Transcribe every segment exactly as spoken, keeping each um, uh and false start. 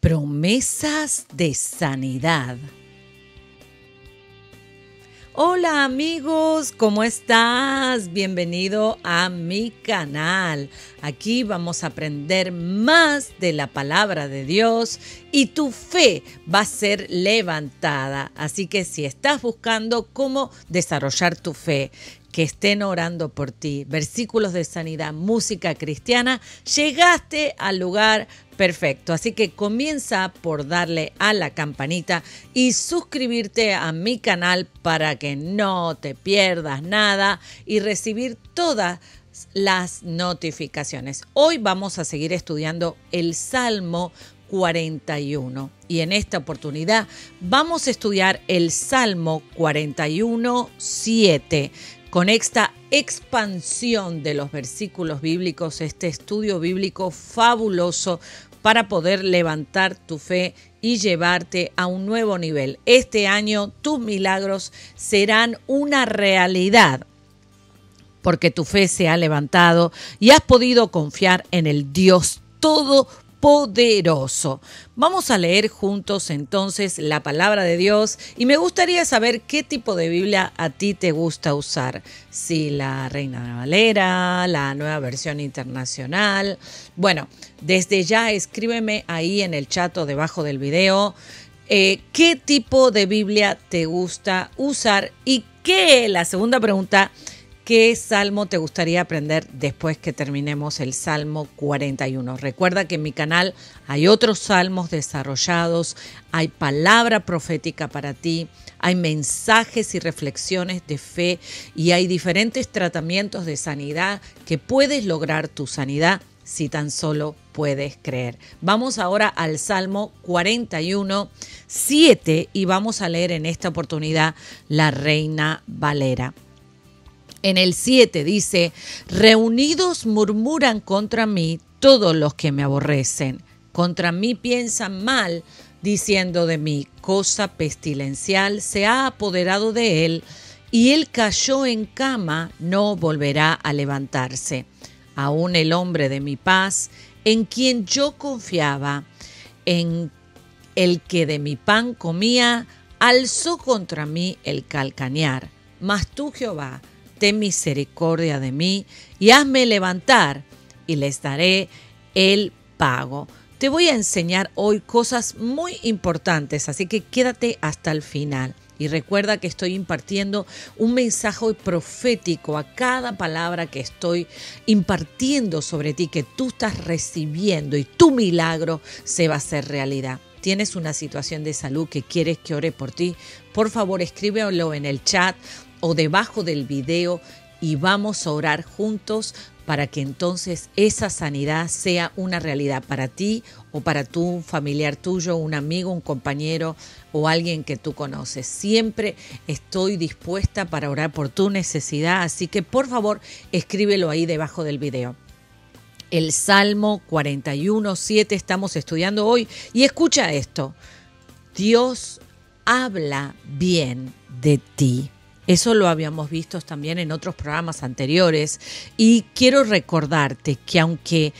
Promesas de sanidad. Hola amigos, ¿cómo estás? Bienvenido a mi canal. Aquí vamos a aprender más de la palabra de Dios y tu fe va a ser levantada. Así que si estás buscando cómo desarrollar tu fe, que estén orando por ti, versículos de sanidad, música cristiana, llegaste al lugar perfecto. Así que comienza por darle a la campanita y suscribirte a mi canal para que no te pierdas nada y recibir todas las notificaciones. Hoy vamos a seguir estudiando el Salmo cuarenta y uno y en esta oportunidad vamos a estudiar el Salmo cuarenta y uno, siete. Con esta expansión de los versículos bíblicos, este estudio bíblico fabuloso para poder levantar tu fe y llevarte a un nuevo nivel. Este año tus milagros serán una realidad porque tu fe se ha levantado y has podido confiar en el Dios Todopoderoso. Poderoso. Vamos a leer juntos entonces la palabra de Dios y me gustaría saber qué tipo de Biblia a ti te gusta usar. Si la Reina Valera, la Nueva Versión Internacional. Bueno, desde ya escríbeme ahí en el chat o debajo del video eh, qué tipo de Biblia te gusta usar y qué, la segunda pregunta, ¿qué salmo te gustaría aprender después que terminemos el Salmo cuarenta y uno? Recuerda que en mi canal hay otros salmos desarrollados, hay palabra profética para ti, hay mensajes y reflexiones de fe y hay diferentes tratamientos de sanidad que puedes lograr tu sanidad si tan solo puedes creer. Vamos ahora al Salmo cuarenta y uno, siete y vamos a leer en esta oportunidad la Reina Valera. En el siete dice, reunidos murmuran contra mí todos los que me aborrecen. Contra mí piensan mal, diciendo de mí, cosa pestilencial se ha apoderado de él, y él cayó en cama, no volverá a levantarse. Aún el hombre de mi paz, en quien yo confiaba, en el que de mi pan comía, alzó contra mí el calcañar. Mas tú, Jehová, ten misericordia de mí y hazme levantar y les daré el pago. Te voy a enseñar hoy cosas muy importantes, así que quédate hasta el final. Y recuerda que estoy impartiendo un mensaje profético a cada palabra que estoy impartiendo sobre ti, que tú estás recibiendo y tu milagro se va a hacer realidad. Tienes una situación de salud que quieres que ore por ti, por favor escríbelo en el chat o debajo del video y vamos a orar juntos para que entonces esa sanidad sea una realidad para ti o para tu familiar tuyo, un amigo, un compañero o alguien que tú conoces. Siempre estoy dispuesta para orar por tu necesidad, así que por favor escríbelo ahí debajo del video. El Salmo cuarenta y uno, siete estamos estudiando hoy y escucha esto. Dios habla bien de ti. Eso lo habíamos visto también en otros programas anteriores y quiero recordarte que aunque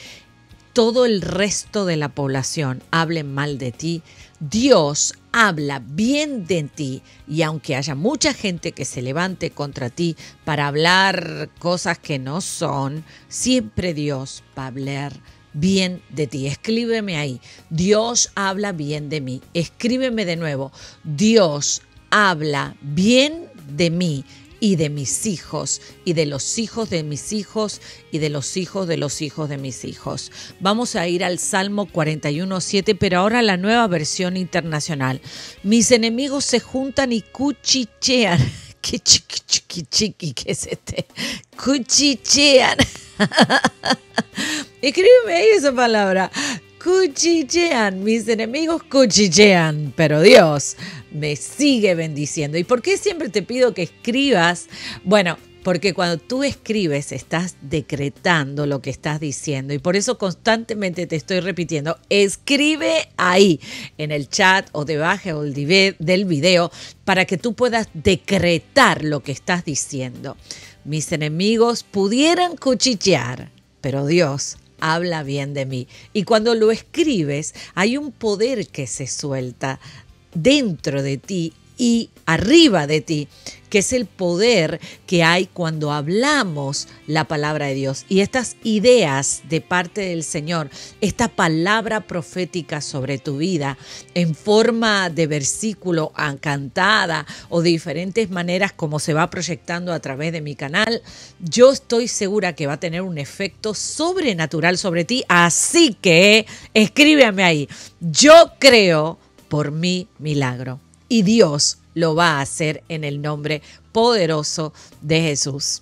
todo el resto de la población hable mal de ti, Dios habla bien de ti y aunque haya mucha gente que se levante contra ti para hablar cosas que no son, siempre Dios va a hablar bien de ti. Escríbeme ahí, Dios habla bien de mí. Escríbeme de nuevo, Dios habla bien de mí. de mí y de mis hijos y de los hijos de mis hijos y de los hijos de los hijos de mis hijos. Vamos a ir al Salmo cuarenta y uno, siete, pero ahora la Nueva Versión Internacional. Mis enemigos se juntan y cuchichean. ¿Qué chiqui chiqui chiqui que es este? Cuchichean. Escríbeme ahí esa palabra. Cuchichean, mis enemigos cuchichean, pero Dios me sigue bendiciendo. ¿Y por qué siempre te pido que escribas? Bueno, porque cuando tú escribes estás decretando lo que estás diciendo y por eso constantemente te estoy repitiendo, escribe ahí en el chat o debajo del video para que tú puedas decretar lo que estás diciendo. Mis enemigos pudieran cuchichear, pero Dios habla bien de mí. Y cuando lo escribes, hay un poder que se suelta dentro de ti y arriba de ti, que es el poder que hay cuando hablamos la palabra de Dios. Y estas ideas de parte del Señor, esta palabra profética sobre tu vida, en forma de versículo cantada o de diferentes maneras como se va proyectando a través de mi canal, yo estoy segura que va a tener un efecto sobrenatural sobre ti. Así que escríbeme ahí, yo creo por mi milagro. Y Dios lo va a hacer en el nombre poderoso de Jesús.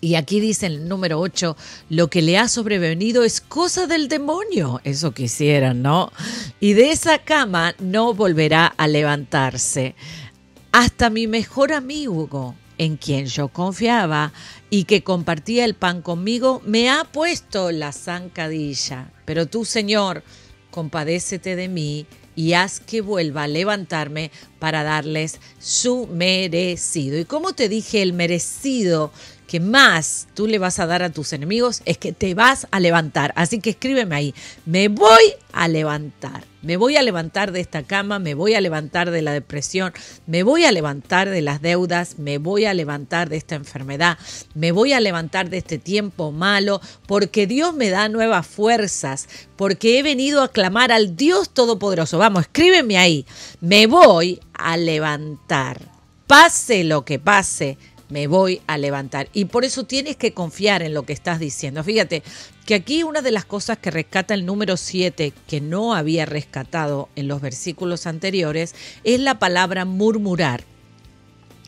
Y aquí dice el número ocho, lo que le ha sobrevenido es cosa del demonio. Eso quisieran, ¿no? Y de esa cama no volverá a levantarse. Hasta mi mejor amigo, en quien yo confiaba y que compartía el pan conmigo, me ha puesto la zancadilla. Pero tú, Señor, compadécete de mí y haz que vuelva a levantarme para darles su merecido. Y como te dije, el merecido que más tú le vas a dar a tus enemigos es que te vas a levantar. Así que escríbeme ahí, me voy a levantar. Me voy a levantar de esta cama, me voy a levantar de la depresión, me voy a levantar de las deudas, me voy a levantar de esta enfermedad, me voy a levantar de este tiempo malo, porque Dios me da nuevas fuerzas, porque he venido a clamar al Dios Todopoderoso. Vamos, escríbeme ahí, me voy a levantar, pase lo que pase. Me voy a levantar. Y por eso tienes que confiar en lo que estás diciendo. Fíjate que aquí una de las cosas que rescata el número siete, que no había rescatado en los versículos anteriores, es la palabra murmurar.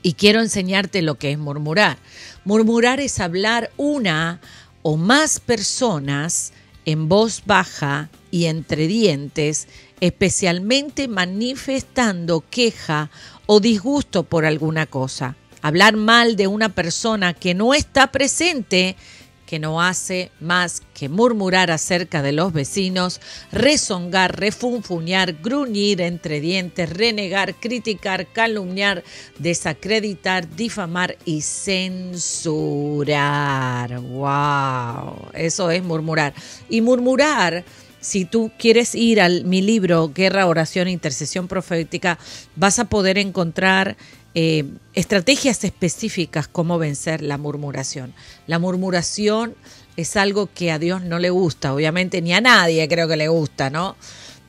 Y quiero enseñarte lo que es murmurar. Murmurar es hablar una o más personas en voz baja y entre dientes, especialmente manifestando queja o disgusto por alguna cosa. Hablar mal de una persona que no está presente, que no hace más que murmurar acerca de los vecinos, rezongar, refunfuñar, gruñir entre dientes, renegar, criticar, calumniar, desacreditar, difamar y censurar. ¡Wow! Eso es murmurar. Y murmurar, si tú quieres ir a mi libro, Guerra, Oración, e Intercesión Profética, vas a poder encontrar Eh, estrategias específicas cómo vencer la murmuración. La murmuración es algo que a Dios no le gusta, obviamente, ni a nadie creo que le gusta, ¿no?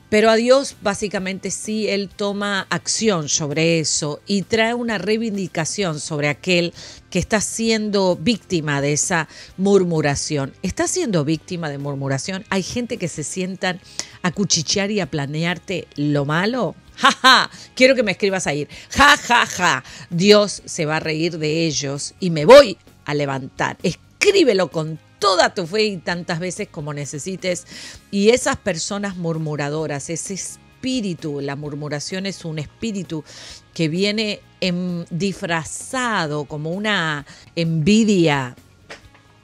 Pero a Dios básicamente sí, Él toma acción sobre eso y trae una reivindicación sobre aquel que está siendo víctima de esa murmuración. ¿Está siendo víctima de murmuración? ¿Hay gente que se sientan a cuchichear y a planearte lo malo? ¡Ja, ja! Quiero que me escribas ahí. ¡Ja, ja, ja! Dios se va a reír de ellos y me voy a levantar. Escríbelo con toda tu fe y tantas veces como necesites. Y esas personas murmuradoras, ese espíritu, la murmuración es un espíritu que viene en, disfrazado como una envidia,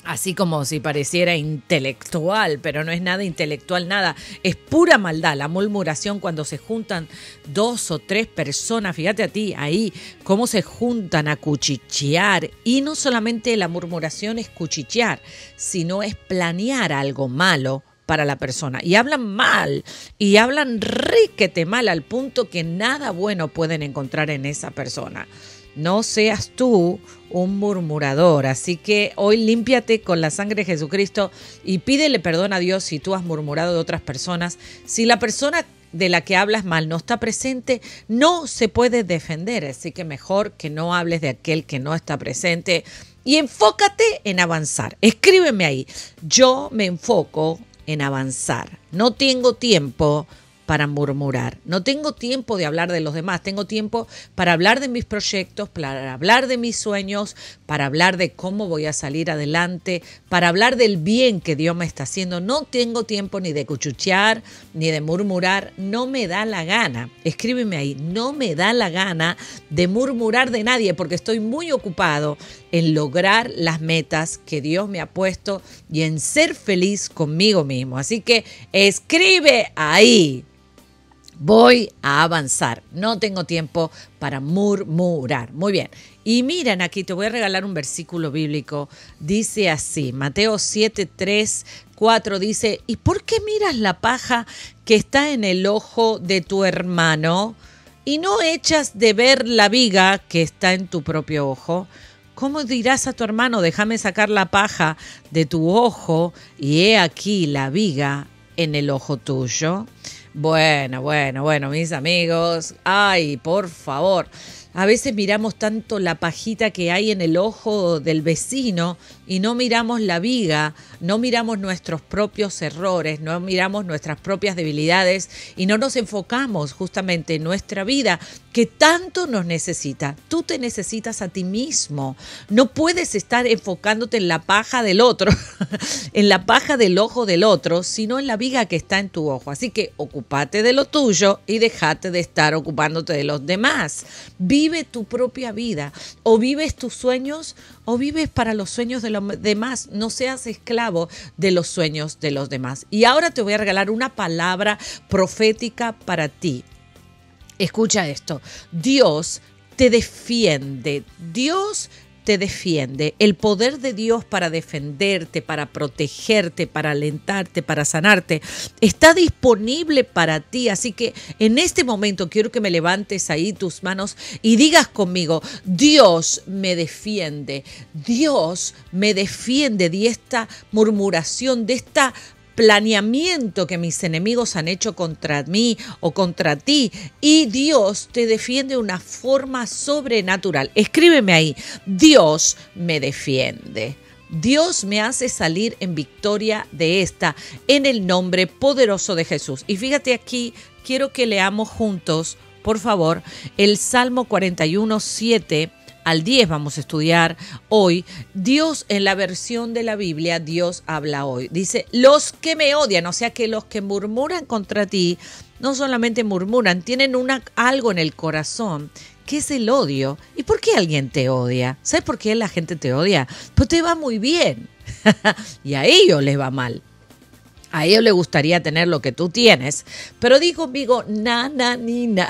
así como si pareciera intelectual, pero no es nada intelectual, nada. Es pura maldad, la murmuración, cuando se juntan dos o tres personas. Fíjate a ti ahí, cómo se juntan a cuchichear. Y no solamente la murmuración es cuchichear, sino es planear algo malo para la persona. Y hablan mal, y hablan riquete mal, al punto que nada bueno pueden encontrar en esa persona. No seas tú un murmurador. Así que hoy límpiate con la sangre de Jesucristo y pídele perdón a Dios si tú has murmurado de otras personas. Si la persona de la que hablas mal no está presente, no se puede defender. Así que mejor que no hables de aquel que no está presente y enfócate en avanzar. Escríbeme ahí. Yo me enfoco en avanzar. No tengo tiempo para murmurar. No tengo tiempo de hablar de los demás. Tengo tiempo para hablar de mis proyectos, para hablar de mis sueños, para hablar de cómo voy a salir adelante, para hablar del bien que Dios me está haciendo. No tengo tiempo ni de cuchuchear, ni de murmurar. No me da la gana. Escríbeme ahí. No me da la gana de murmurar de nadie, porque estoy muy ocupado en lograr las metas que Dios me ha puesto y en ser feliz conmigo mismo. Así que escribe ahí. voy a avanzar. No tengo tiempo para murmurar. Muy bien. Y miren aquí, te voy a regalar un versículo bíblico. Dice así, Mateo siete, tres, cuatro dice, ¿y por qué miras la paja que está en el ojo de tu hermano y no echas de ver la viga que está en tu propio ojo? ¿Cómo dirás a tu hermano, déjame sacar la paja de tu ojo y he aquí la viga en el ojo tuyo? Bueno, bueno, bueno, mis amigos, ay, por favor, a veces miramos tanto la pajita que hay en el ojo del vecino y no miramos la viga, no miramos nuestros propios errores, no miramos nuestras propias debilidades y no nos enfocamos justamente en nuestra vida que tanto nos necesita. Tú te necesitas a ti mismo, no puedes estar enfocándote en la paja del otro, en la paja del ojo del otro, sino en la viga que está en tu ojo. Así que ocúpate de lo tuyo y déjate de estar ocupándote de los demás. Vive tu propia vida, o vives tus sueños o vives para los sueños de los demás. No seas esclavo de los sueños de los demás. Y ahora te voy a regalar una palabra profética para ti. Escucha esto. Dios te defiende. Dios te defiende. El poder de Dios para defenderte, para protegerte, para alentarte, para sanarte, está disponible para ti. Así que en este momento quiero que me levantes ahí tus manos y digas conmigo, Dios me defiende, Dios me defiende de esta murmuración, de esta planeamiento que mis enemigos han hecho contra mí o contra ti, y Dios te defiende de una forma sobrenatural. Escríbeme ahí, Dios me defiende. Dios me hace salir en victoria de esta, en el nombre poderoso de Jesús. Y fíjate aquí, quiero que leamos juntos, por favor, el Salmo cuarenta y uno, siete al diez vamos a estudiar hoy. Dios, en la versión de la Biblia, Dios habla hoy. Dice, los que me odian, o sea que los que murmuran contra ti, no solamente murmuran, tienen una, algo en el corazón, que es el odio. ¿Y por qué alguien te odia? ¿Sabes por qué la gente te odia? Pues te va muy bien y a ellos les va mal. A ellos les gustaría tener lo que tú tienes. Pero di conmigo, na, na, ni, na.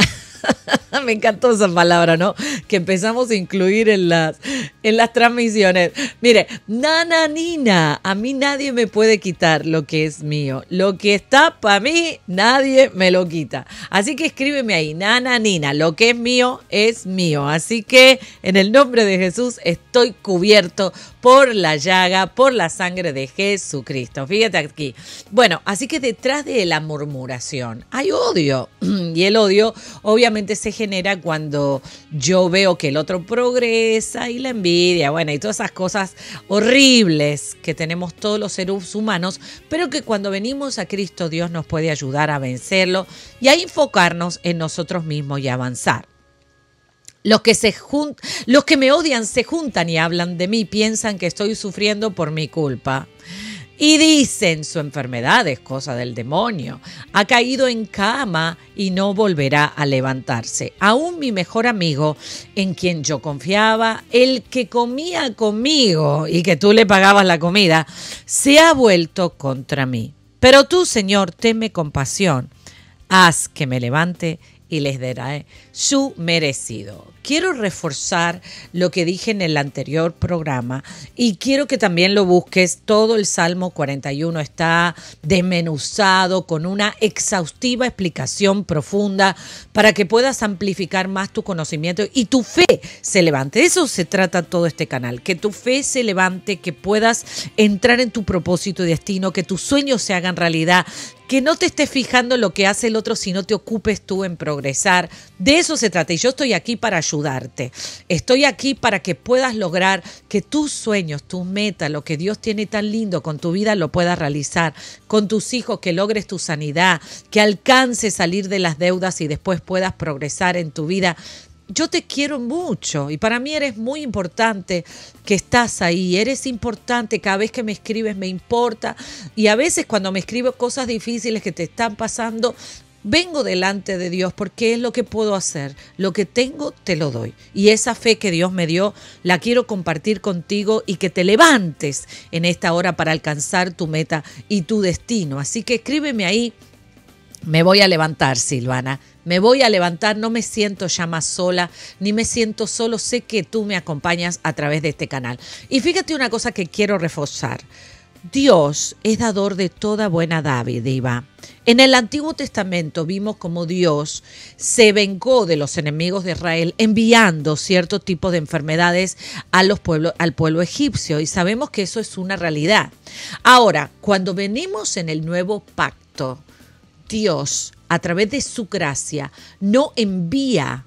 Me encantó esa palabra, ¿no? Que empezamos a incluir en las, en las transmisiones. Mire, nananina, a mí nadie me puede quitar lo que es mío. Lo que está para mí, nadie me lo quita. Así que escríbeme ahí, nananina, lo que es mío, es mío. Así que en el nombre de Jesús estoy cubierto por la llaga, por la sangre de Jesucristo. Fíjate aquí. Bueno, así que detrás de la murmuración hay odio. Y el odio, obviamente, se genera cuando yo veo que el otro progresa, y la envidia, bueno, y todas esas cosas horribles que tenemos todos los seres humanos, pero que cuando venimos a Cristo Dios nos puede ayudar a vencerlo y a enfocarnos en nosotros mismos y avanzar. Los que, se jun- los que me odian se juntan y hablan de mí, piensan que estoy sufriendo por mi culpa. Y dicen, su enfermedad es cosa del demonio. Ha caído en cama y no volverá a levantarse. Aún mi mejor amigo, en quien yo confiaba, el que comía conmigo y que tú le pagabas la comida, se ha vuelto contra mí. Pero tú, Señor, tenme compasión. Haz que me levante y les daré su merecido. Quiero reforzar lo que dije en el anterior programa y quiero que también lo busques. Todo el Salmo cuarenta y uno está desmenuzado con una exhaustiva explicación profunda para que puedas amplificar más tu conocimiento y tu fe se levante. De eso se trata todo este canal, que tu fe se levante, que puedas entrar en tu propósito y destino, que tus sueños se hagan realidad, que no te estés fijando en lo que hace el otro, sino te ocupes tú en progresar. De eso se trata y yo estoy aquí para ayudarte. Estoy aquí para que puedas lograr que tus sueños, tus metas, lo que Dios tiene tan lindo con tu vida, lo puedas realizar. Con tus hijos, que logres tu sanidad, que alcances salir de las deudas y después puedas progresar en tu vida. Yo te quiero mucho y para mí eres muy importante que estás ahí, eres importante, cada vez que me escribes me importa y a veces cuando me escribo cosas difíciles que te están pasando, vengo delante de Dios porque es lo que puedo hacer, lo que tengo te lo doy y esa fe que Dios me dio la quiero compartir contigo y que te levantes en esta hora para alcanzar tu meta y tu destino. Así que escríbeme ahí. Me voy a levantar, Silvana, me voy a levantar, no me siento ya más sola, ni me siento solo, sé que tú me acompañas a través de este canal. Y fíjate una cosa que quiero reforzar, Dios es dador de toda buena dádiva. En el Antiguo Testamento vimos cómo Dios se vengó de los enemigos de Israel enviando cierto tipo de enfermedades a los pueblos, al pueblo egipcio, y sabemos que eso es una realidad. Ahora, cuando venimos en el Nuevo Pacto, Dios, a través de su gracia, no envía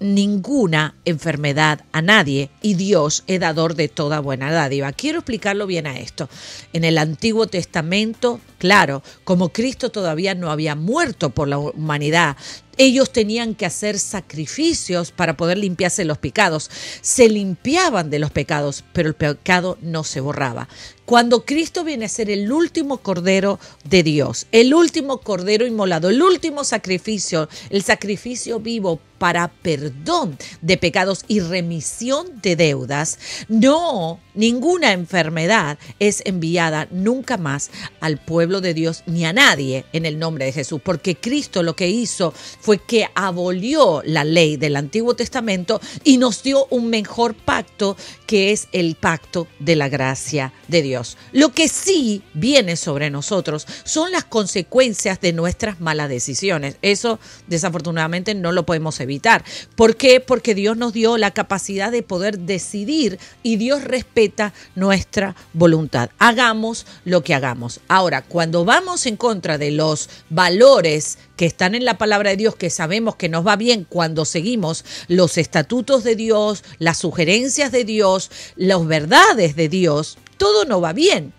ninguna enfermedad a nadie, y Dios es dador de toda buena dádiva. Quiero explicarlo bien a esto. En el Antiguo Testamento, claro, como Cristo todavía no había muerto por la humanidad, ellos tenían que hacer sacrificios para poder limpiarse los pecados. Se limpiaban de los pecados, pero el pecado no se borraba. Cuando Cristo viene a ser el último Cordero de Dios, el último Cordero inmolado, el último sacrificio, el sacrificio vivo para perdón de pecados y remisión de deudas, no, ninguna enfermedad es enviada nunca más al pueblo de Dios ni a nadie en el nombre de Jesús, porque Cristo lo que hizo fue fue que abolió la ley del Antiguo Testamento y nos dio un mejor pacto, que es el pacto de la gracia de Dios. Lo que sí viene sobre nosotros son las consecuencias de nuestras malas decisiones. Eso desafortunadamente no lo podemos evitar. ¿Por qué? Porque Dios nos dio la capacidad de poder decidir y Dios respeta nuestra voluntad. Hagamos lo que hagamos. Ahora, cuando vamos en contra de los valores que están en la palabra de Dios, que sabemos que nos va bien cuando seguimos los estatutos de Dios, las sugerencias de Dios, las verdades de Dios, todo nos va bien.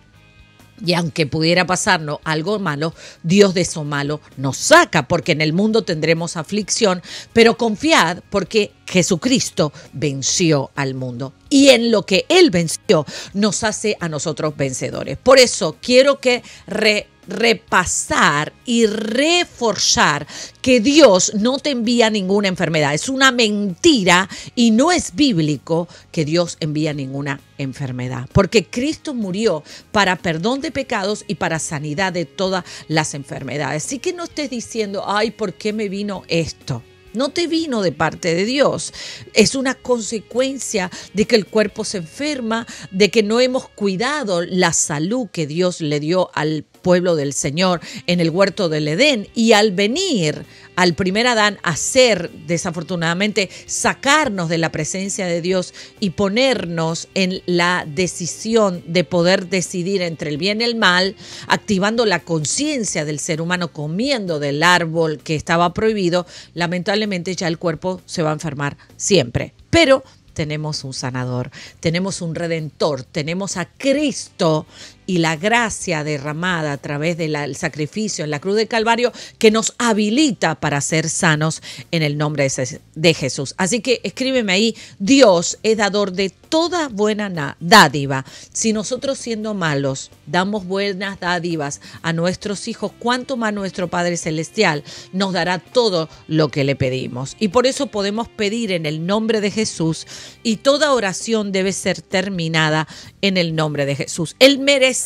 Y aunque pudiera pasarnos algo malo, Dios de eso malo nos saca, porque en el mundo tendremos aflicción, pero confiad porque Jesucristo venció al mundo. Y en lo que Él venció nos hace a nosotros vencedores. Por eso quiero que re repasar y reforzar que Dios no te envía ninguna enfermedad. Es una mentira y no es bíblico que Dios envía ninguna enfermedad, porque Cristo murió para perdón de pecados y para sanidad de todas las enfermedades. Así que no estés diciendo, ay, ¿por qué me vino esto? No te vino de parte de Dios. Es una consecuencia de que el cuerpo se enferma, de que no hemos cuidado la salud que Dios le dio al pueblo del Señor en el huerto del Edén, y al venir al primer Adán a ser, desafortunadamente, sacarnos de la presencia de Dios y ponernos en la decisión de poder decidir entre el bien y el mal, activando la conciencia del ser humano comiendo del árbol que estaba prohibido, lamentablemente ya el cuerpo se va a enfermar siempre. Pero tenemos un sanador, tenemos un redentor, tenemos a Cristo y la gracia derramada a través del sacrificio en la cruz del Calvario que nos habilita para ser sanos en el nombre de Jesús. Así que escríbeme ahí, Dios es dador de toda buena dádiva. Si nosotros siendo malos damos buenas dádivas a nuestros hijos, ¿cuánto más nuestro Padre Celestial nos dará todo lo que le pedimos? Y por eso podemos pedir en el nombre de Jesús. Y toda oración debe ser terminada en el nombre de Jesús. El merecido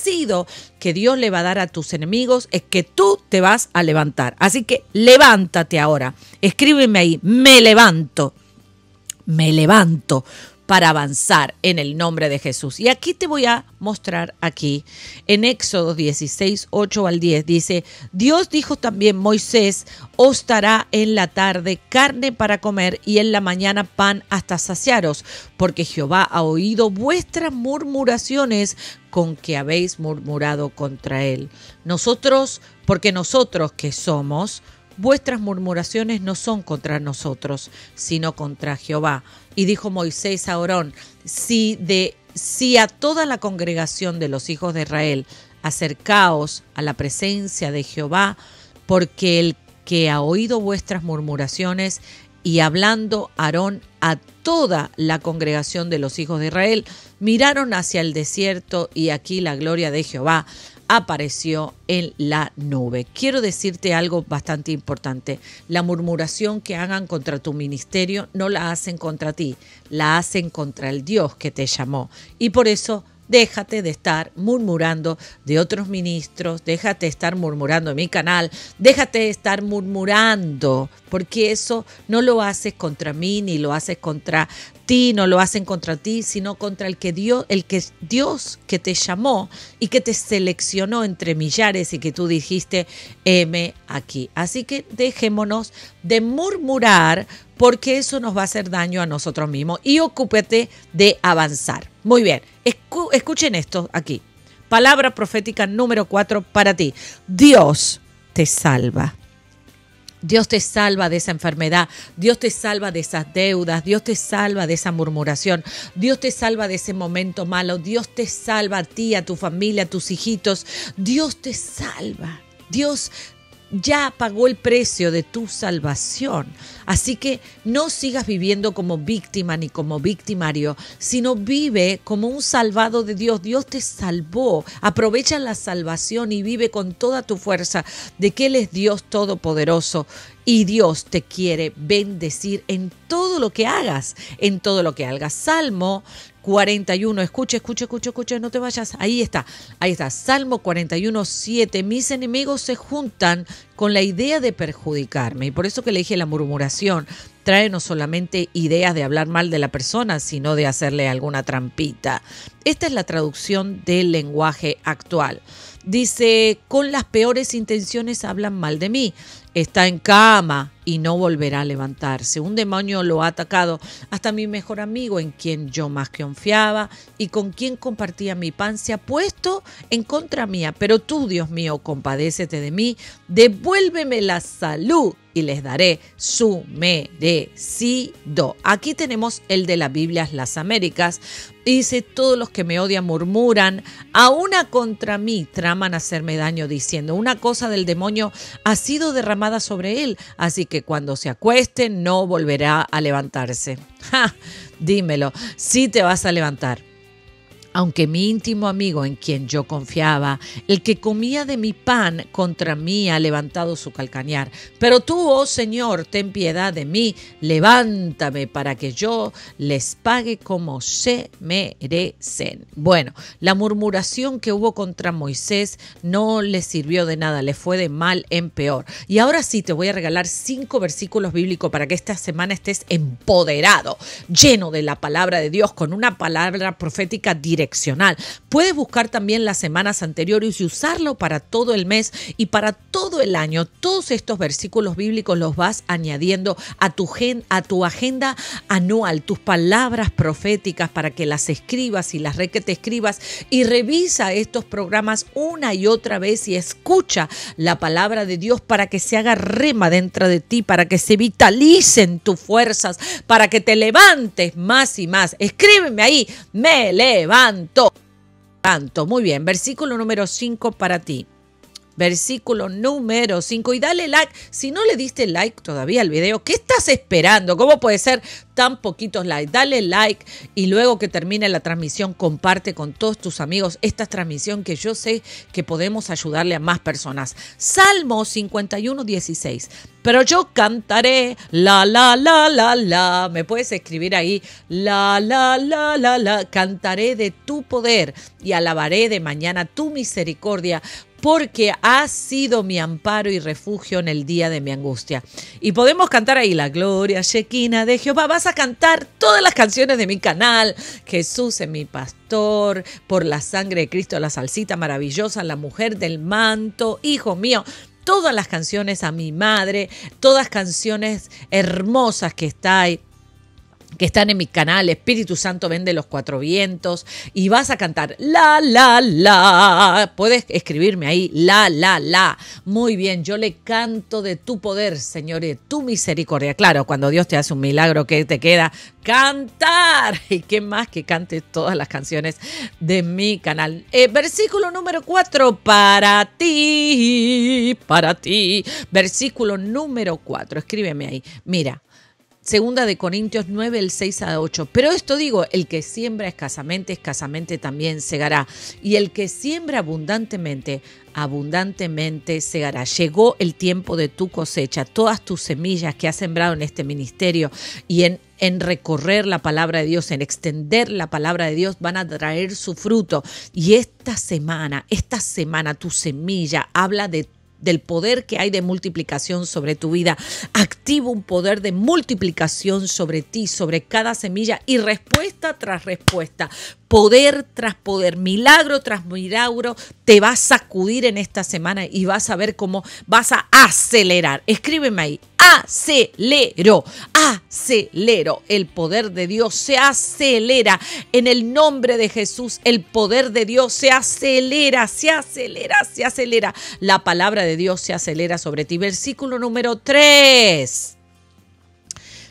que Dios le va a dar a tus enemigos es que tú te vas a levantar. Así que levántate ahora. Escríbeme ahí, me levanto, me levanto para avanzar en el nombre de Jesús. Y aquí te voy a mostrar aquí, en Éxodo dieciséis, ocho al diez, dice, Dios dijo también, Moisés os dará en la tarde carne para comer y en la mañana pan hasta saciaros, porque Jehová ha oído vuestras murmuraciones con que habéis murmurado contra él. Nosotros, porque nosotros que somos, vuestras murmuraciones no son contra nosotros, sino contra Jehová. Y dijo Moisés a Aarón, si, de, si a toda la congregación de los hijos de Israel acercaos a la presencia de Jehová, porque el que ha oído vuestras murmuraciones, y hablando Aarón a toda la congregación de los hijos de Israel, miraron hacia el desierto y aquí la gloria de Jehová apareció en la nube. Quiero decirte algo bastante importante. La murmuración que hagan contra tu ministerio no la hacen contra ti, la hacen contra el Dios que te llamó. Y por eso Déjate de estar murmurando de otros ministros, déjate de estar murmurando de mi canal, déjate de estar murmurando, porque eso no lo haces contra mí, ni lo haces contra ti, no lo hacen contra ti, sino contra el que Dios, el que Dios que te llamó y que te seleccionó entre millares y que tú dijiste, heme aquí. Así que dejémonos de murmurar, porque eso nos va a hacer daño a nosotros mismos, y ocúpate de avanzar. Muy bien, escuchen esto aquí. Palabra profética número cuatro para ti. Dios te salva. Dios te salva de esa enfermedad, Dios te salva de esas deudas, Dios te salva de esa murmuración, Dios te salva de ese momento malo, Dios te salva a ti, a tu familia, a tus hijitos, Dios te salva, Dios ya pagó el precio de tu salvación. Así que no sigas viviendo como víctima ni como victimario, sino vive como un salvado de Dios. Dios te salvó. Aprovecha la salvación y vive con toda tu fuerza de que Él es Dios Todopoderoso. Y Dios te quiere bendecir en todo lo que hagas, en todo lo que hagas. Salmo cuarenta y uno, escucha, escucha, escucha, escucha, no te vayas. Ahí está, ahí está. Salmo cuarenta y uno, siete. Mis enemigos se juntan con la idea de perjudicarme. Y por eso que le dije la murmuración. Trae no solamente ideas de hablar mal de la persona, sino de hacerle alguna trampita. Esta es la traducción del lenguaje actual. Dice, con las peores intenciones hablan mal de mí. Está en cama y no volverá a levantarse. Un demonio lo ha atacado, hasta mi mejor amigo, en quien yo más confiaba y con quien compartía mi pan, se ha puesto en contra mía. Pero tú, Dios mío, compadécete de mí, devuélveme la salud y les daré su merecido. Aquí tenemos el de la Biblia Las Américas. Dice, todos los que me odian murmuran, aún contra mí traman hacerme daño diciendo, una cosa del demonio ha sido derramada sobre él, así que cuando se acueste no volverá a levantarse. ¡Ja! Dímelo, sí te vas a levantar. Aunque mi íntimo amigo en quien yo confiaba, el que comía de mi pan, contra mí ha levantado su calcañar. Pero tú, oh Señor, ten piedad de mí, levántame para que yo les pague como se merecen. Bueno, la murmuración que hubo contra Moisés no le sirvió de nada, le fue de mal en peor. Y ahora sí te voy a regalar cinco versículos bíblicos para que esta semana estés empoderado, lleno de la palabra de Dios, con una palabra profética directa. Direccional. Puedes buscar también las semanas anteriores y usarlo para todo el mes y para todo el año. Todos estos versículos bíblicos los vas añadiendo a tu, gen, a tu agenda anual, tus palabras proféticas, para que las escribas y las re que te escribas, y revisa estos programas una y otra vez y escucha la palabra de Dios para que se haga rema dentro de ti, para que se vitalicen tus fuerzas, para que te levantes más y más. Escríbeme ahí, me levanto. Tanto. Muy bien, versículo número cinco para ti. Versículo número cinco. Y dale like. Si no le diste like todavía al video, ¿qué estás esperando? ¿Cómo puede ser tan poquitos likes? Dale like y luego que termine la transmisión, comparte con todos tus amigos esta transmisión, que yo sé que podemos ayudarle a más personas. Salmo cincuenta y uno, dieciséis. Pero yo cantaré la, la, la, la, la. Me puedes escribir ahí. La, la, la, la, la. Cantaré de tu poder y alabaré de mañana tu misericordia, porque has sido mi amparo y refugio en el día de mi angustia. Y podemos cantar ahí la gloria Shekinah de Jehová. Vas a cantar todas las canciones de mi canal. Jesús es mi pastor, por la sangre de Cristo, la salsita maravillosa, la mujer del manto, hijo mío. Todas las canciones a mi madre, todas canciones hermosas que está ahí, que están en mi canal, Espíritu Santo vende los cuatro vientos, y vas a cantar la, la, la. Puedes escribirme ahí, la, la, la. Muy bien, yo le canto de tu poder, Señor, de tu misericordia. Claro, cuando Dios te hace un milagro, ¿qué te queda? Cantar. Y qué más que cante todas las canciones de mi canal. Eh, versículo número cuatro para ti, para ti. Versículo número cuatro, escríbeme ahí. Mira, Segunda de Corintios nueve, el seis a ocho. Pero esto digo, el que siembra escasamente, escasamente también segará. Y el que siembra abundantemente, abundantemente segará. Llegó el tiempo de tu cosecha. Todas tus semillas que has sembrado en este ministerio y en, en recorrer la palabra de Dios, en extender la palabra de Dios, van a traer su fruto. Y esta semana, esta semana tu semilla habla de del poder que hay de multiplicación sobre tu vida. Activa un poder de multiplicación sobre ti, sobre cada semilla, y respuesta tras respuesta, poder tras poder, milagro tras milagro, te vas a sacudir en esta semana y vas a ver cómo vas a acelerar. Escríbeme ahí, acelero, acelero. El poder de Dios se acelera en el nombre de Jesús. El poder de Dios se acelera, se acelera, se acelera. La palabra de Dios se acelera sobre ti. Versículo número tres.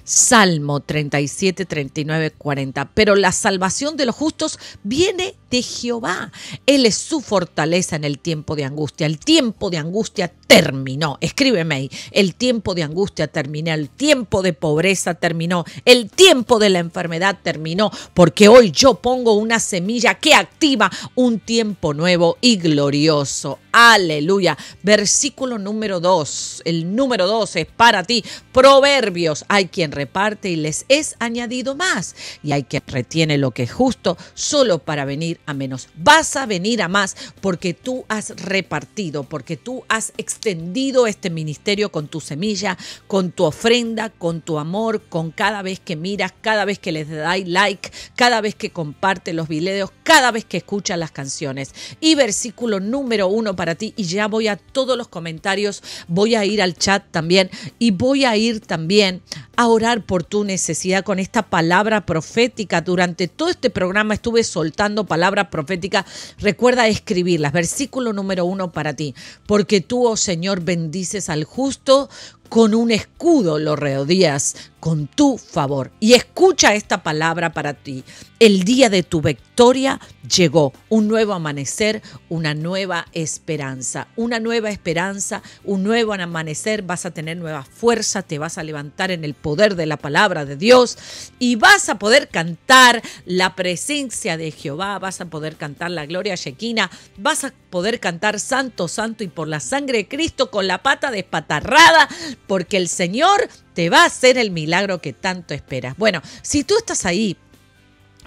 Salmo treinta y siete, treinta y nueve, cuarenta. Pero la salvación de los justos viene de Jehová. Él es su fortaleza en el tiempo de angustia. El tiempo de angustia terminó. Escríbeme ahí. El tiempo de angustia terminó. El tiempo de pobreza terminó. El tiempo de la enfermedad terminó. Porque hoy yo pongo una semilla que activa un tiempo nuevo y glorioso. Aleluya. Versículo número dos. El número dos es para ti. Proverbios. Hay quien reparte y les es añadido más, y hay quien retiene lo que es justo solo para venir a menos. Vas a venir a más porque tú has repartido, porque tú has extendido este ministerio con tu semilla, con tu ofrenda, con tu amor, con cada vez que miras, cada vez que les das like, cada vez que compartes los videos, cada vez que escuchas las canciones. Y versículo número uno para ti, y ya voy a todos los comentarios, voy a ir al chat también y voy a ir también a orar por tu necesidad con esta palabra profética. Durante todo este programa estuve soltando palabras proféticas. Recuerda escribirlas. Versículo número uno para ti. Porque tú, oh Señor, bendices al justo, con un escudo lo rodeas con tu favor. Y escucha esta palabra para ti. El día de tu victoria llegó. Un nuevo amanecer, una nueva esperanza. Una nueva esperanza, un nuevo amanecer. Vas a tener nueva fuerza, te vas a levantar en el poder de la palabra de Dios y vas a poder cantar la presencia de Jehová, vas a poder cantar la gloria Shekinah, vas a poder cantar santo, santo y por la sangre de Cristo con la pata despatarrada, porque el Señor te va a hacer el milagro que tanto esperas. Bueno, si tú estás ahí,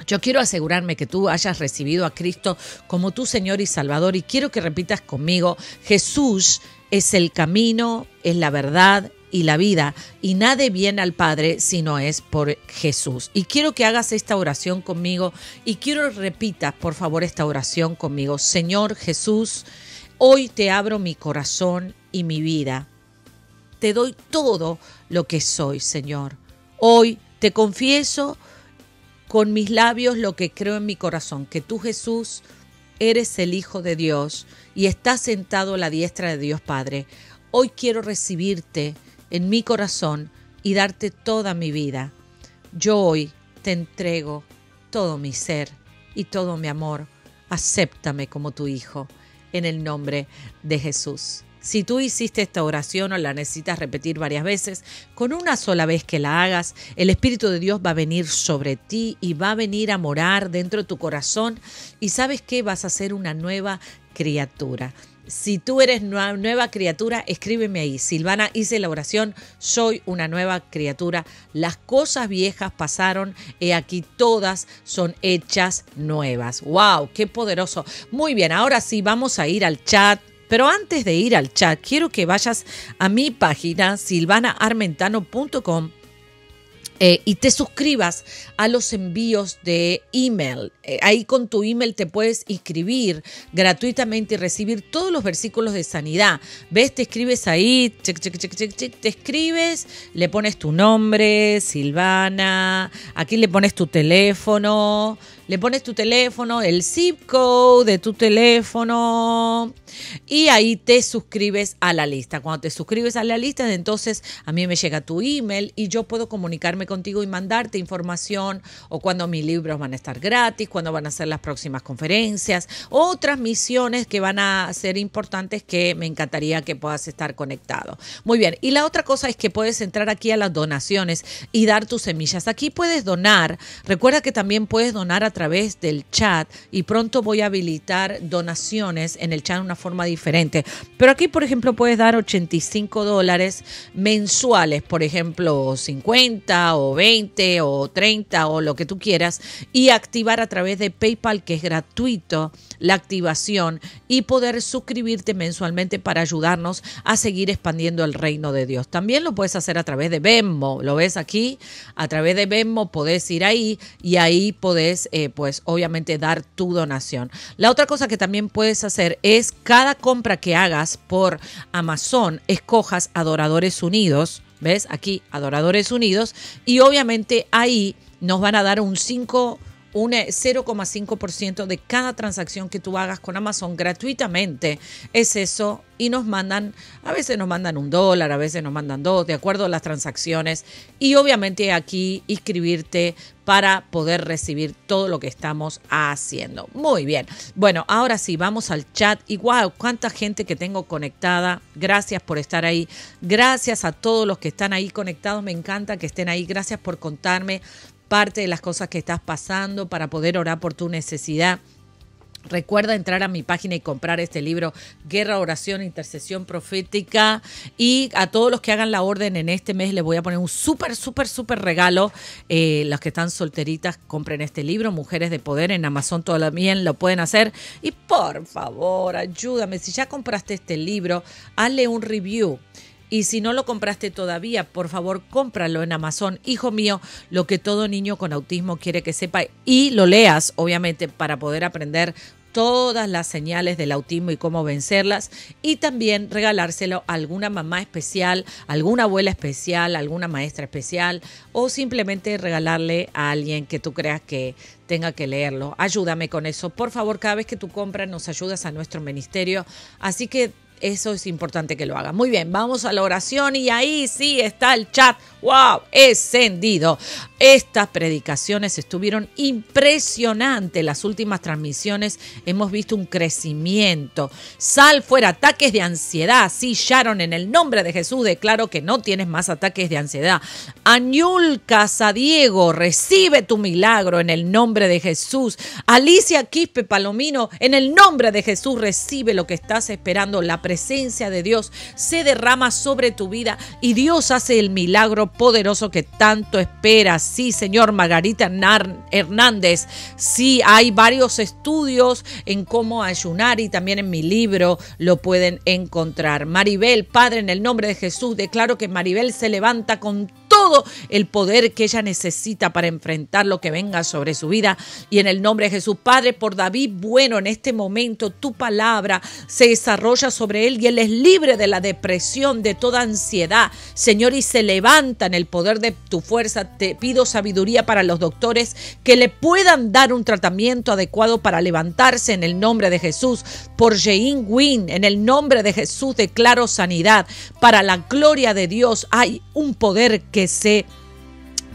yo quiero asegurarme que tú hayas recibido a Cristo como tu Señor y Salvador, y quiero que repitas conmigo: Jesús es el camino, es la verdad y la vida, y nadie viene al Padre si no es por Jesús. Y quiero que hagas esta oración conmigo y quiero que repitas, por favor, esta oración conmigo. Señor Jesús, hoy te abro mi corazón y mi vida. Te doy todo lo que soy, Señor. Hoy te confieso con mis labios lo que creo en mi corazón, que tú, Jesús, eres el Hijo de Dios y estás sentado a la diestra de Dios Padre. Hoy quiero recibirte en mi corazón y darte toda mi vida. Yo hoy te entrego todo mi ser y todo mi amor. Acéptame como tu hijo, en el nombre de Jesús. Si tú hiciste esta oración o la necesitas repetir varias veces, con una sola vez que la hagas, el Espíritu de Dios va a venir sobre ti y va a venir a morar dentro de tu corazón. Y ¿sabes qué? Vas a ser una nueva criatura. Si tú eres una nueva criatura, escríbeme ahí. Silvana, hice la oración, soy una nueva criatura. Las cosas viejas pasaron, he aquí todas son hechas nuevas. ¡Wow! ¡Qué poderoso! Muy bien, ahora sí, vamos a ir al chat. Pero antes de ir al chat, quiero que vayas a mi página silvana armentano punto com eh, y te suscribas a los envíos de email. Eh, ahí con tu email te puedes inscribir gratuitamente y recibir todos los versículos de sanidad. ¿Ves? Te escribes ahí, check, check, check, check, check, te escribes, le pones tu nombre, Silvana, aquí le pones tu teléfono. le pones tu teléfono, el zip code de tu teléfono y ahí te suscribes a la lista. Cuando te suscribes a la lista, entonces a mí me llega tu email y yo puedo comunicarme contigo y mandarte información o cuando mis libros van a estar gratis, cuando van a ser las próximas conferencias, otras misiones que van a ser importantes que me encantaría que puedas estar conectado. Muy bien, y la otra cosa es que puedes entrar aquí a las donaciones y dar tus semillas. Aquí puedes donar. Recuerda que también puedes donar a través del chat y pronto voy a habilitar donaciones en el chat de una forma diferente. Pero aquí, por ejemplo, puedes dar ochenta y cinco dólares mensuales, por ejemplo, cincuenta o veinte o treinta o lo que tú quieras y activar a través de PayPal, que es gratuito, la activación y poder suscribirte mensualmente para ayudarnos a seguir expandiendo el reino de Dios. También lo puedes hacer a través de Venmo, lo ves aquí, a través de Venmo podés ir ahí y ahí podés eh, pues obviamente dar tu donación. La otra cosa que también puedes hacer es cada compra que hagas por Amazon, escojas Adoradores Unidos, ¿ves? Aquí Adoradores Unidos y obviamente ahí nos van a dar un cinco un cero coma cinco por ciento de cada transacción que tú hagas con Amazon gratuitamente. Es eso. Y nos mandan, a veces nos mandan un dólar, a veces nos mandan dos, de acuerdo a las transacciones. Y obviamente aquí inscribirte para poder recibir todo lo que estamos haciendo. Muy bien. Bueno, ahora sí, vamos al chat. Y wow, cuánta gente que tengo conectada. Gracias por estar ahí. Gracias a todos los que están ahí conectados. Me encanta que estén ahí. Gracias por contarme parte de las cosas que estás pasando para poder orar por tu necesidad. Recuerda entrar a mi página y comprar este libro, Guerra, Oración, e Intercesión Profética. Y a todos los que hagan la orden en este mes les voy a poner un súper, súper, súper regalo. Eh, los que están solteritas, compren este libro, Mujeres de Poder. En Amazon todavía lo pueden hacer. Y por favor, ayúdame. Si ya compraste este libro, hazle un review. Y si no lo compraste todavía, por favor, cómpralo en Amazon. Hijo mío, lo que todo niño con autismo quiere que sepa y lo leas, obviamente, para poder aprender todas las señales del autismo y cómo vencerlas. Y también regalárselo a alguna mamá especial, alguna abuela especial, alguna maestra especial o simplemente regalarle a alguien que tú creas que tenga que leerlo. Ayúdame con eso. Por favor, cada vez que tú compras nos ayudas a nuestro ministerio. Así que eso es importante que lo haga. Muy bien, vamos a la oración y ahí sí está el chat. ¡Wow! Encendido. Estas predicaciones estuvieron impresionantes. Las últimas transmisiones hemos visto un crecimiento. Sal fuera ataques de ansiedad. Sí, Sharon, en el nombre de Jesús declaro que no tienes más ataques de ansiedad. Añul Casadiego, recibe tu milagro en el nombre de Jesús. Alicia Quispe Palomino, en el nombre de Jesús recibe lo que estás esperando. La presencia de Dios se derrama sobre tu vida y Dios hace el milagro poderoso que tanto esperas. Sí, señor. Margarita Hernández, sí, hay varios estudios en cómo ayunar y también en mi libro lo pueden encontrar. Maribel, Padre, en el nombre de Jesús, declaro que Maribel se levanta con todo el poder que ella necesita para enfrentar lo que venga sobre su vida. Y en el nombre de Jesús, Padre, por David Bueno, en este momento tu palabra se desarrolla sobre él y él es libre de la depresión, de toda ansiedad, Señor, y se levanta en el poder de tu fuerza. Te pido sabiduría para los doctores que le puedan dar un tratamiento adecuado para levantarse en el nombre de Jesús. Por Jein Win, en el nombre de Jesús declaro sanidad. Para la gloria de Dios hay un poder que se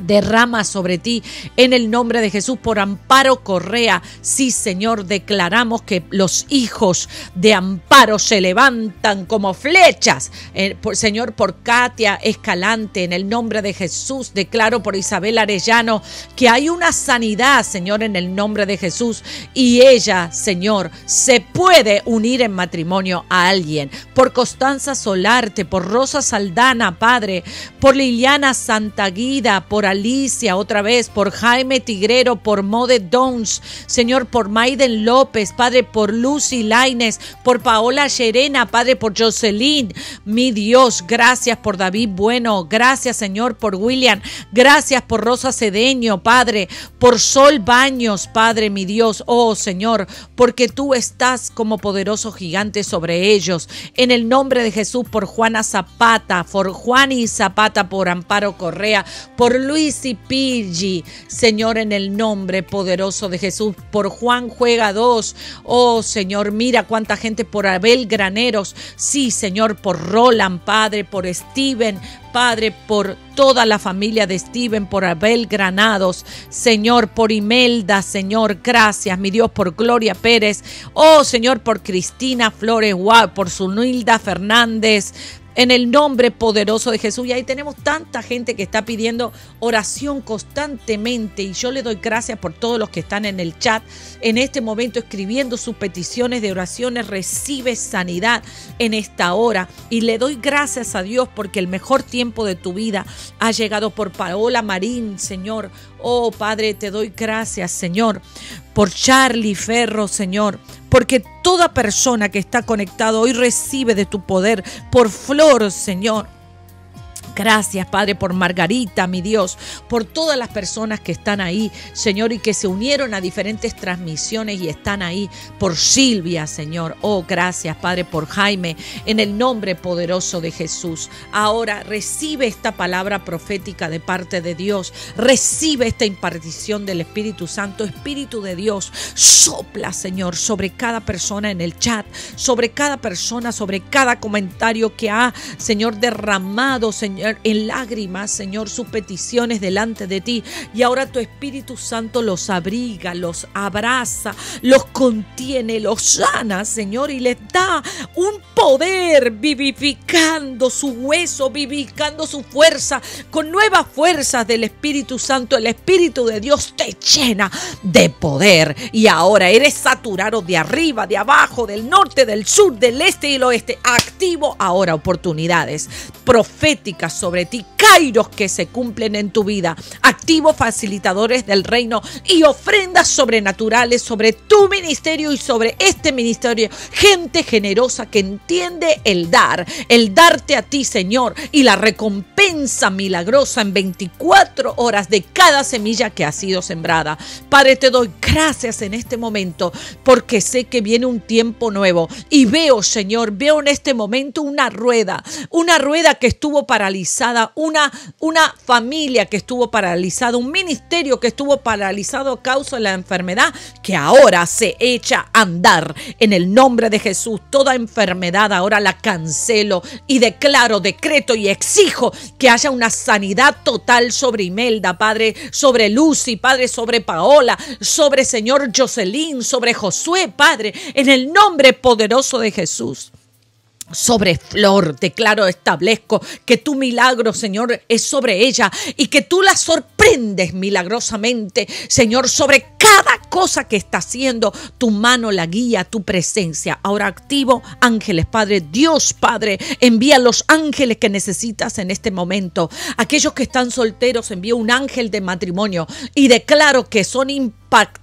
derrama sobre ti en el nombre de Jesús. Por Amparo Correa, sí, Señor, declaramos que los hijos de Amparo se levantan como flechas, eh, por, Señor. Por Katia Escalante, en el nombre de Jesús declaro. Por Isabel Arellano, que hay una sanidad, Señor, en el nombre de Jesús, y ella, Señor, se puede unir en matrimonio a alguien. Por Constanza Solarte, por Rosa Saldana, Padre, por Liliana Santaguida, por Alicia, otra vez, por Jaime Tigrero, por Mode Downs, Señor, por Maiden López, Padre, por Lucy Laines, por Paola Serena, Padre, por Jocelyn, mi Dios, gracias por David Bueno, gracias, Señor, por William, gracias por Rosa Cedeño, Padre, por Sol Baños, Padre, mi Dios, oh, Señor, porque tú estás como poderoso gigante sobre ellos, en el nombre de Jesús. Por Juana Zapata, por Juani Zapata, por Amparo Correa, por Luis Luis y Pigi, Señor, en el nombre poderoso de Jesús, por Juan Juega dos, oh Señor, mira cuánta gente, por Abel Graneros, sí Señor, por Roland, Padre, por Steven, Padre, por toda la familia de Steven, por Abel Granados, Señor, por Imelda, Señor, gracias, mi Dios, por Gloria Pérez, oh Señor, por Cristina Flores, wow, por Zunilda Fernández, en el nombre poderoso de Jesús. Y ahí tenemos tanta gente que está pidiendo oración constantemente, y yo le doy gracias por todos los que están en el chat en este momento escribiendo sus peticiones de oraciones. Recibe sanidad en esta hora y le doy gracias a Dios porque el mejor tiempo de tu vida ha llegado. Por Paola Marín, Señor, oh Padre, te doy gracias, Señor, por Charlie Ferro, Señor, porque toda persona que está conectada hoy recibe de tu poder. Por Flor, Señor, gracias, Padre, por Margarita, mi Dios, por todas las personas que están ahí, Señor, y que se unieron a diferentes transmisiones y están ahí, por Silvia, Señor, oh, gracias, Padre, por Jaime, en el nombre poderoso de Jesús. Ahora recibe esta palabra profética de parte de Dios, recibe esta impartición del Espíritu Santo. Espíritu de Dios, sopla, Señor, sobre cada persona en el chat, sobre cada persona, sobre cada comentario que ha, Señor, derramado, Señor, en lágrimas, Señor, sus peticiones delante de ti. Y ahora tu Espíritu Santo los abriga, los abraza, los contiene, los sana, Señor, y les da un poder vivificando su hueso, vivificando su fuerza, con nuevas fuerzas del Espíritu Santo. El Espíritu de Dios te llena de poder y ahora eres saturado de arriba, de abajo, del norte, del sur, del este y el oeste. Activo ahora oportunidades proféticas sobre ti, kairos que se cumplen en tu vida, activos facilitadores del reino y ofrendas sobrenaturales sobre tu ministerio y sobre este ministerio. Gente generosa que entiende el dar, el darte a ti, Señor, y la recompensa milagrosa en veinticuatro horas de cada semilla que ha sido sembrada. Padre, te doy gracias en este momento porque sé que viene un tiempo nuevo y veo, Señor, veo en este momento una rueda, una rueda que estuvo para paralizada, una, una familia que estuvo paralizada, un ministerio que estuvo paralizado a causa de la enfermedad, que ahora se echa a andar en el nombre de Jesús. Toda enfermedad ahora la cancelo y declaro, decreto y exijo que haya una sanidad total sobre Imelda, Padre, sobre Lucy, Padre, sobre Paola, sobre Señor Jocelyn, sobre Josué, Padre, en el nombre poderoso de Jesús. Sobre Flor, declaro, establezco que tu milagro, Señor, es sobre ella y que tú la sorprendes milagrosamente, Señor, sobre cada cosa que está haciendo. Tu mano la guía, tu presencia. Ahora activo ángeles, Padre, Dios, Padre, envía los ángeles que necesitas en este momento. Aquellos que están solteros, envía un ángel de matrimonio y declaro que son impactados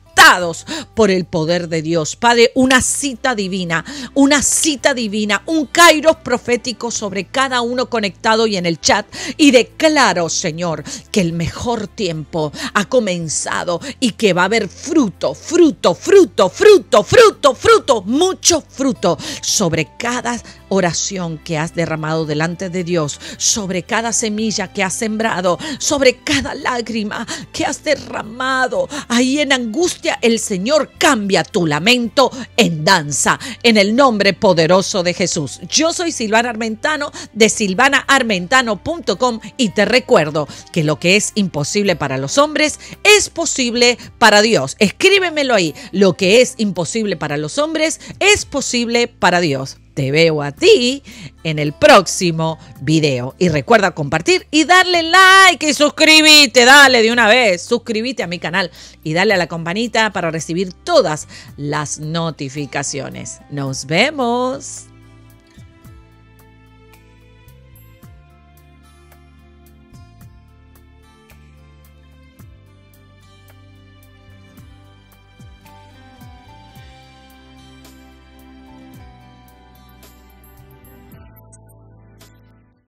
por el poder de Dios. Padre, una cita divina, una cita divina, un kairos profético sobre cada uno conectado y en el chat, y declaro, Señor, que el mejor tiempo ha comenzado y que va a haber fruto, fruto, fruto, fruto, fruto, fruto, mucho fruto sobre cada oración que has derramado delante de Dios, sobre cada semilla que has sembrado, sobre cada lágrima que has derramado. Ahí en angustia el Señor cambia tu lamento en danza, en el nombre poderoso de Jesús. Yo soy Silvana Armentano de silvana armentano punto com y te recuerdo que lo que es imposible para los hombres es posible para Dios. Escríbemelo ahí. Lo que es imposible para los hombres es posible para Dios. Te veo a ti en el próximo video. Y recuerda compartir y darle like y suscribirte. Dale de una vez, suscríbete a mi canal y dale a la campanita para recibir todas las notificaciones. ¡Nos vemos!